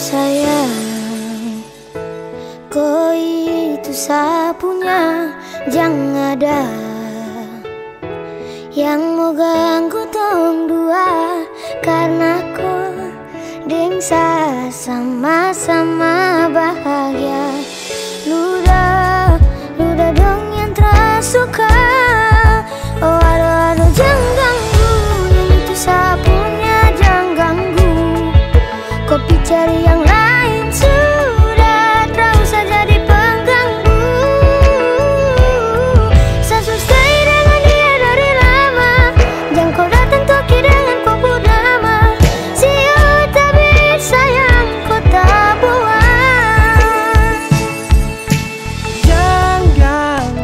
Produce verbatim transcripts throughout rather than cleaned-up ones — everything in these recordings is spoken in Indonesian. sayang, kau itu sapunya yang ada, yang mau ganggu tong dua, karena ku dengsa sama-sama bahagia. Luda, luda dong yang tersuka. Oh aduh aduh jangan ganggu, yang itu sapunya jangan ganggu. Kopi cari yang lain sudah, terlalu saja jadi pengganggu. Saya sudah stay dengan dia dari lama, jangan kau datang toki dengan kau purnama. Siapa tak bisa yang kau tak buang. Jangan ganggu,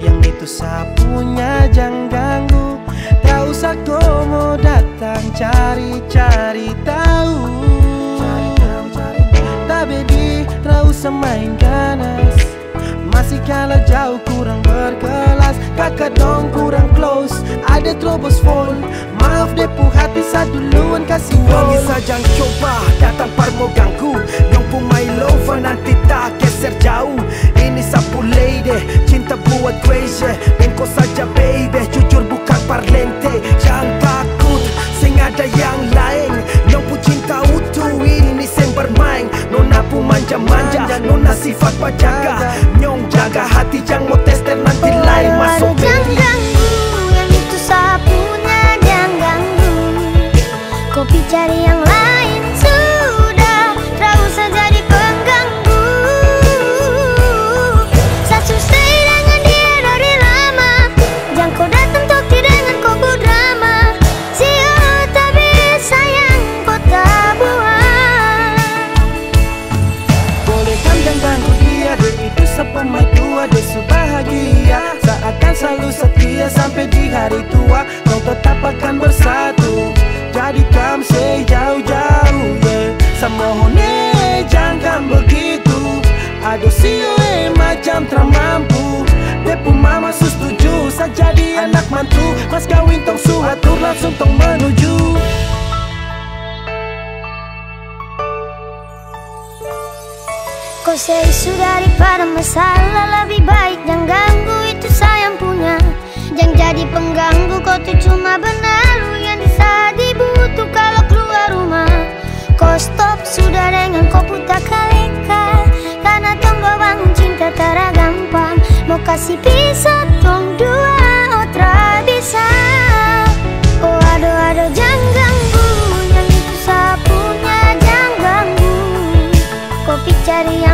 yang itu sapunya jangan ganggu. Tak usah kau mau datang cari-cari tahu. Baby, terlalu semain ganas. Masih kalah jauh, kurang berkelas. Kakak dong kurang close, ada terobos phone. Maaf deh puh hati satu luan kasih wong. Bisa jangan coba, datang par mau ganggu. Yang pun my lover nanti tak geser jauh. Ini sapu lady, cinta buat crazy. Bengkok saja baby, jujur bukan parlente. Jangan takut, sing ada yang lain. Yang pun cinta utuh, ini sing bermain. Nona pun manja-manja, nona sifat pajaga. Nyong jaga hati, jangan mau tester nanti lain masuk. Jangan ganggu, yang itu sapunya jangan ganggu. Kopi cari yang lain sudah, terlalu saja jadi pengganggu. Saya sudah stay dengan dia dari lama, jangan kau datang toki dengan kau berdrama. Siapa tak bisa yang kau tak buang. Ganggu dia, dia itu sepemai tua, dia sebahagia. Seakan selalu setia sampai di hari tua. Kau tetap akan bersatu, jadi kamu sejauh-jauh yeah. Semohon eh, jangan begitu. Aduh siu eh, macam teramampu. Depu mama setuju, saya jadi anak mantu. Mas kawin tong suatur, langsung tong menuju. Kau seisu daripada masalah, lebih baik jangan ganggu, itu sayang punya. Jangan jadi pengganggu, kau tuh cuma benalu yang bisa dibutuh kalau keluar rumah. Kau stop sudah dengan kau buta kaleka, karena tonggo bangun cinta tara gampang. Mau kasih pisah tong dua, oh tra bisa. Oh aduh aduh jangan ganggu, yang itu sapunya jangan ganggu. Kopi cari yang